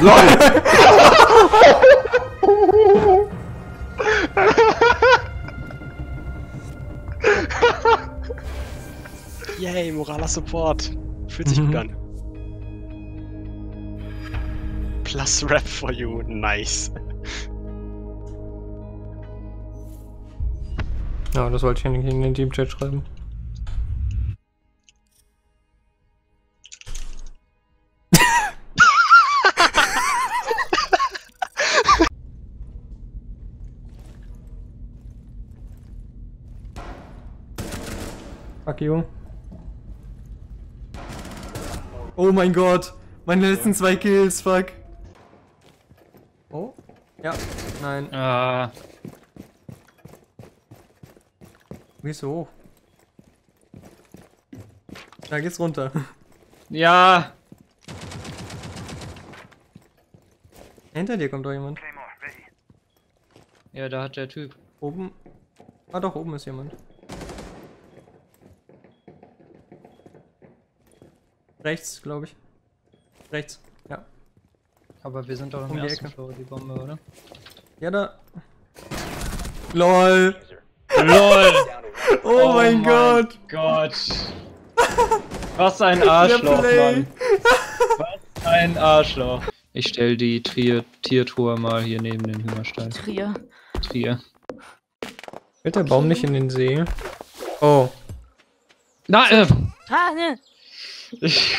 LOL! Yay, moraler Support. Fühlt sich gut an. Plus Rap for you, nice. Ja, das wollte ich ja nicht in den Teamchat schreiben. Fuck you. Oh mein Gott, meine letzten 2 Kills, fuck. Oh? Ja, nein. Gehst du hoch? Da geht's runter. Ja. Hinter dir kommt doch jemand. Ja, da hat der Typ. Oben? Ah doch, oben ist jemand. Rechts, glaube ich. Rechts, ja. Aber wir sind doch im ersten Floor, die Bombe, oder? Ja, da. LOL! LOL! Oh mein Gott! Gott! Was ein Arschloch, Mann! Was ein Arschloch! Ich stell die Tiertour mal hier neben den Hühnerstall. Trier. Fällt der Baum nicht in den See? Oh. Nein! Ich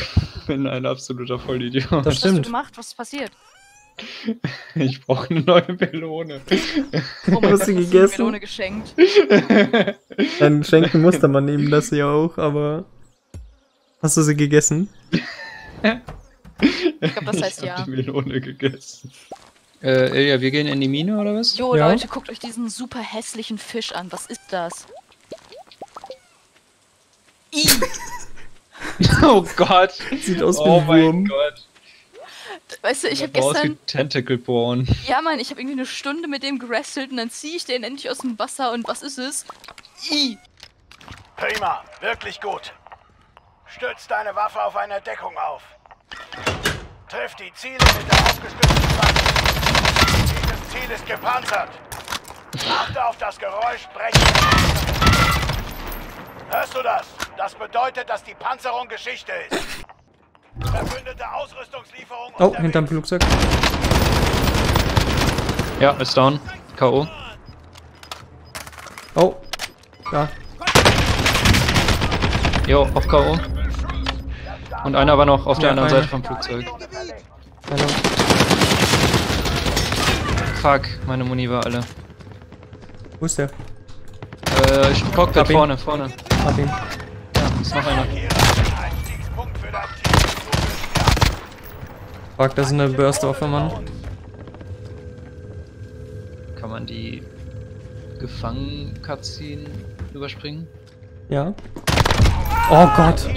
bin ein absoluter Vollidiot. Das stimmt. Was hast du gemacht? Was ist passiert? Ich brauche eine neue Melone. Oh, hast du gegessen? Melone geschenkt. Dann schenken musste man nehmen das ja auch, aber... Hast du sie gegessen? Ich glaube, das heißt ja. Ich hab die Melone gegessen. Ja, wir gehen in die Mine, oder was? Jo, ja. Leute, guckt euch diesen super hässlichen Fisch an. Was ist das? Ih! Oh Gott! Sieht aus wie ein Wurm. Oh mein Gott. Weißt du, ich hab gestern... Aus wie Tentacle Born. Ja, Mann, ich hab irgendwie eine Stunde mit dem gerasselt und dann zieh ich den endlich aus dem Wasser und was ist es? I. Prima, wirklich gut. Stütz deine Waffe auf eine Deckung auf. Triff die Ziele mit der aufgestützten Waffe. Dieses Ziel ist gepanzert. Achte auf das Geräusch, brechen. Hörst du das? Das bedeutet, dass die Panzerung Geschichte ist. Verbündete Ausrüstungslieferung. Oh, hinterm Flugzeug. Ja, ist down. K.O. Oh. Da. Jo, auf K.O. Und einer war noch auf der anderen Seite vom Flugzeug. Hallo. Fuck, meine Muni war alle. Wo ist der? Ich guck da vorne. Hab ihn. Ja, ist noch einer. Fuck, das ist eine Burstwaffe, Mann. Kann man die Gefangen-Cutscene überspringen? Ja. Oh Gott!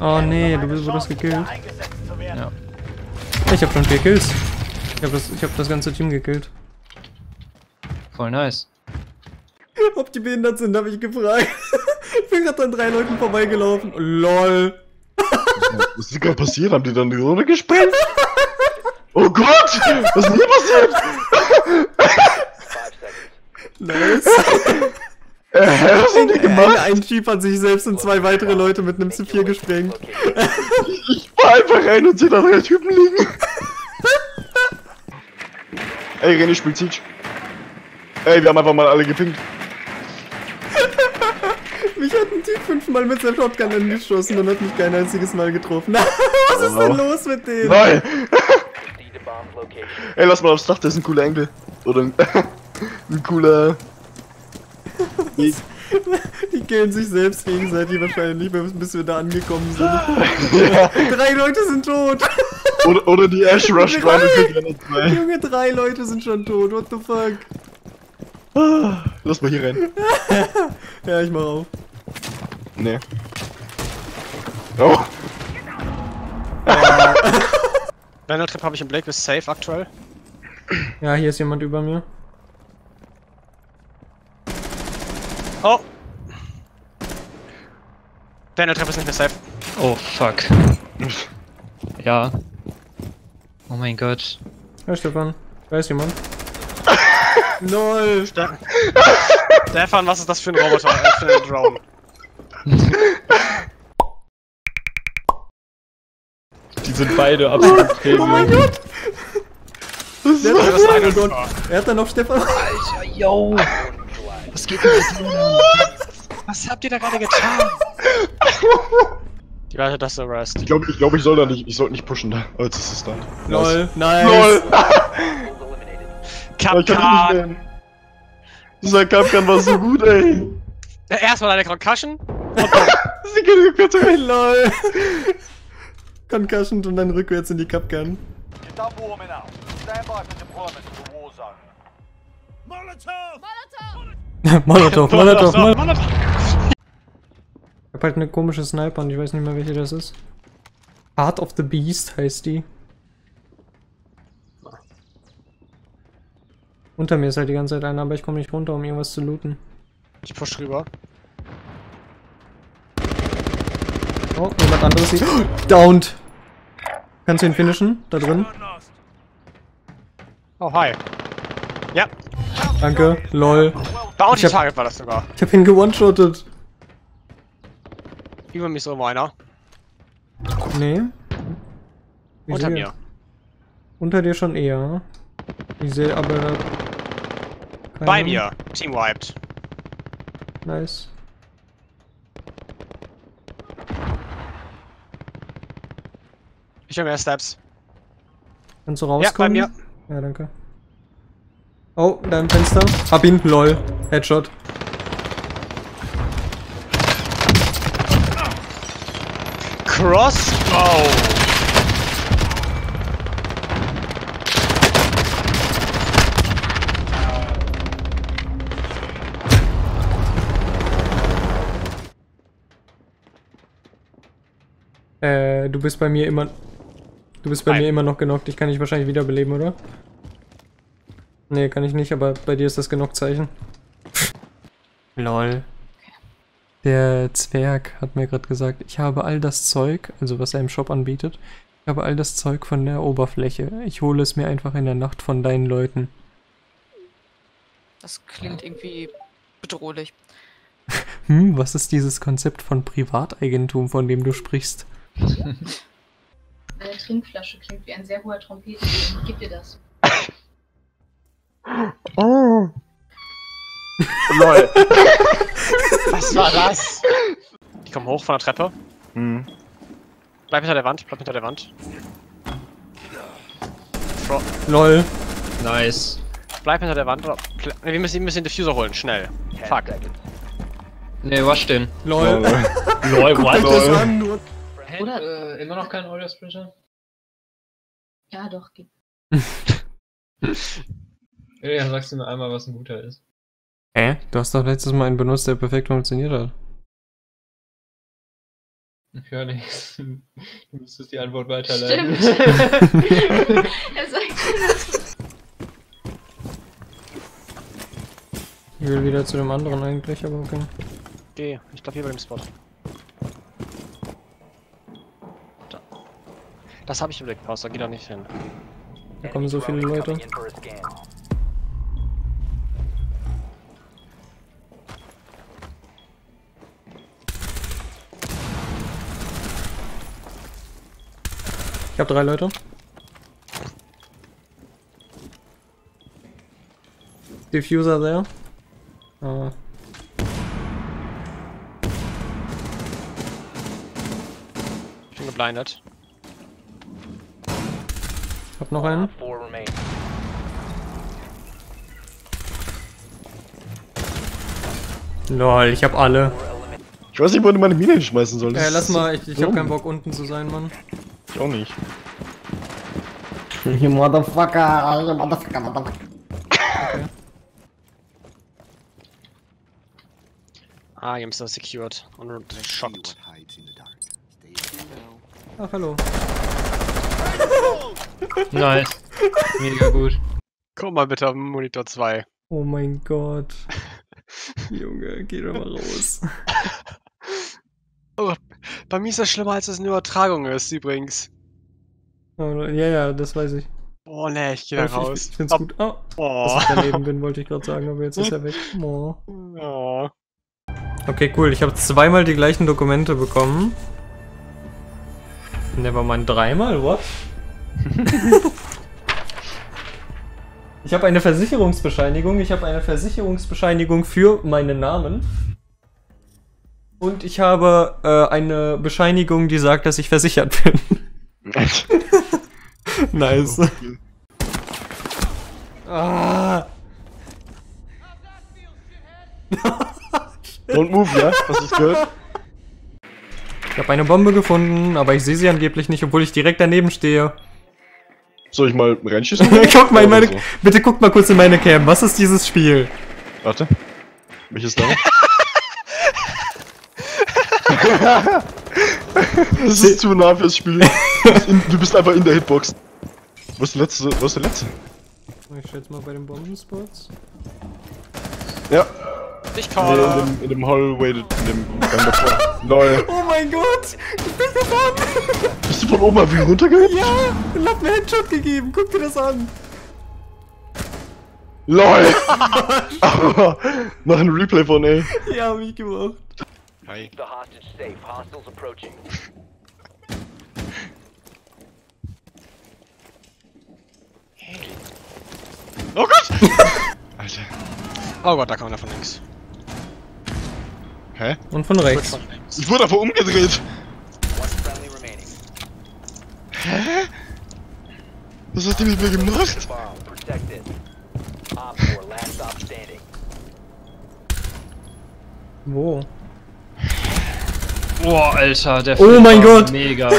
Oh nee, du bist bloß gekillt. Ja. Ich hab schon 4 Kills. Ich hab das ganze Team gekillt. Voll nice. Ob die behindert sind, habe ich gefragt. Ich bin gerade an 3 Leuten vorbeigelaufen. LOL. Was ist denn gerade passiert? Haben die dann die Runde gesprengt? Oh Gott! Was ist denn hier passiert? Nice. Was haben die gemacht? Ein Chief hat sich selbst und 2 weitere Leute mit einem C4 gesprengt. Ich fahr einfach rein und seh da 3 Typen liegen. Ey, René spielt Siege. Ey, wir haben einfach mal alle gepinkt. Mich hat ein Typ 5 Mal mit seinem Shotgun angeschossen und hat mich kein einziges Mal getroffen. Was ist denn los mit denen? Nein! Ey, lass mal aufs Dach, das ist ein cooler Engel. Oder ein cooler... Die killen sich selbst gegenseitig wahrscheinlich, bis wir da angekommen sind. Ja. 3 Leute sind tot! Oder die Ash Rush 3. Junge, 3 Leute sind schon tot, what the fuck? Lass mal hier rein. Ja, ich mach auf. Nee. Oh! Landtrip habe ich im Blake, ist safe aktuell. Ja, hier ist jemand über mir. Oh! Landtrip ist nicht mehr safe. Oh, fuck. Ja. Oh mein Gott. Ja, Stefan, da ist jemand. Null! Stefan, was ist das für ein Roboter? Für ein Drone. Die sind beide absolut crazy. Oh mein Gott! Er hat dann noch Stefan. Alter, yo! Was geht denn jetzt los? Was habt ihr da gerade getan? Die Leute, das ist der Rest. Ich glaube, ich soll da nicht. Ich sollte nicht pushen da. Oh, jetzt ist es da. LOL, nice! LOL! Kapkan! Dieser Kapkan war so gut, ey! Ja, erstmal eine Concussion. Sie geht rückwärts rein, lol! Concussion und dann rückwärts in die Kapkan. Molotov, Molotov, Molotov! Ich hab halt eine komische Sniper und ich weiß nicht mehr, welche das ist. Heart of the Beast heißt die. Unter mir ist halt die ganze Zeit einer, aber ich komme nicht runter, um irgendwas zu looten. Ich push rüber. Oh, jemand anderes hier. Downed! Kannst du ihn finishen? Da drin? Oh, hi. Ja. Danke, lol. Bounty-Target war das sogar. Ich hab ihn gewonshottet. Über mich ist irgendwo einer. Nee. Unter mir. Unter dir schon eher. Ich sehe aber keinen. Bei mir. Team wiped. Nice. Ich habe mehr Steps. Kannst du rauskommen? Ja, bei mir. Ja, danke. Oh, da im Fenster. Hab ihn, lol. Headshot. Crossbow. Du bist bei mir immer... Du bist bei mir immer noch genockt. Ich kann dich wahrscheinlich wiederbeleben, oder? Nee, kann ich nicht, aber bei dir ist das Genockt-Zeichen. Lol. Der Zwerg hat mir gerade gesagt, ich habe all das Zeug, also was er im Shop anbietet, ich habe all das Zeug von der Oberfläche. Ich hole es mir einfach in der Nacht von deinen Leuten. Das klingt irgendwie bedrohlich. Hm, was ist dieses Konzept von Privateigentum, von dem du sprichst? Eine Trinkflasche klingt wie ein sehr hoher Trompeten. Gib dir das. Oh. Lol. Was war das? Die kommen hoch von der Treppe. Mhm. Bleib hinter der Wand, bleib hinter der Wand. Lol. Nice. Bleib hinter der Wand. Nee, wir müssen den Diffuser holen, schnell. Fuck. Ne, wasch den. Lol. Lol, was? Oder immer noch kein Audio Splitter? Ja, doch, geht. Ja, sagst du mir einmal, was ein guter ist. Du hast doch letztes Mal einen benutzt, der perfekt funktioniert hat. Ich höre nichts. Du müsstest die Antwort weiterleiten. Stimmt. Er sagt ich will wieder zu dem anderen eigentlich, aber okay. Okay, ich glaube hier bei dem Spot. Das habe ich im Blick, da geht doch nicht hin. Da kommen so viele Leute. Ich habe 3 Leute. Diffuser there. Ah. Ich bin geblindet. Hab noch einen. Lol, ich hab alle. Ich weiß nicht, wo du meine Mine hinschmeißen solltest. Ja, lass mal, ich hab keinen Bock unten zu sein, Mann. Ich auch nicht. You motherfucker, motherfucker, motherfucker. Okay. Ah, ihr habt so secured und shot. Ach, hallo. Nice. Mega gut. Komm mal bitte auf Monitor 2. Oh mein Gott. Junge, geh doch mal raus. Oh, bei mir ist das schlimmer, als es eine Übertragung ist, übrigens. Oh, ja, das weiß ich. Oh ne, ich geh da raus. Ich find's gut. Oh, dass ich daneben bin, wollte ich gerade sagen, aber jetzt ist er weg. Oh. Oh. Okay, cool. Ich habe zweimal die gleichen Dokumente bekommen. Nevermind, dreimal? What? Ich habe eine Versicherungsbescheinigung. Ich habe eine Versicherungsbescheinigung für meinen Namen. Und ich habe eine Bescheinigung, die sagt, dass ich versichert bin. Nice. Ah. Don't move, ja? Hast du's gehört? Ich habe eine Bombe gefunden, aber ich sehe sie angeblich nicht, obwohl ich direkt daneben stehe. Soll ich mal reinschießen? Guck mal in meine... So. Bitte guckt mal kurz in meine Cam. Was ist dieses Spiel? Warte. Welches da? Das ist zu nah fürs Spiel. Du bist einfach in der Hitbox. Wo ist der letzte? Wo ist der letzte? Ich schätze mal bei den Bombenspots. Ja. Ich kann. Nee, in dem Hallway, in dem davor. Lol. Oh mein Gott! Ich bin davon! Bist du von oben auf ihn runtergegangen? Ja! Und hab mir einen Headshot gegeben! Guck dir das an! LOL! Mach ein Replay von, ey! Ja, hab ich gemacht! Hi! Hey! Oh Gott! Alter! Oh Gott, da kann man davon links! Hä? Und von rechts. Ich wurde davor umgedreht. Hä? Was hast du mit mir gemacht? Wo? Boah, Alter, der... Oh mein Gott! Mega.